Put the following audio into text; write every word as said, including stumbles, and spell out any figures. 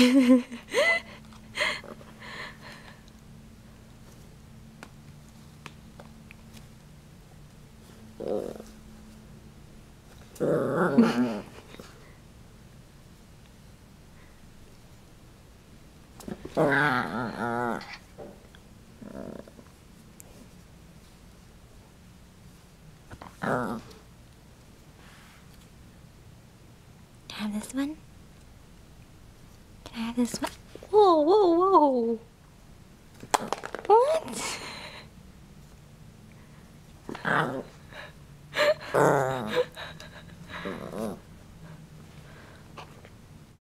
Can I have this one? Can I have this one? Whoa, whoa, whoa! What?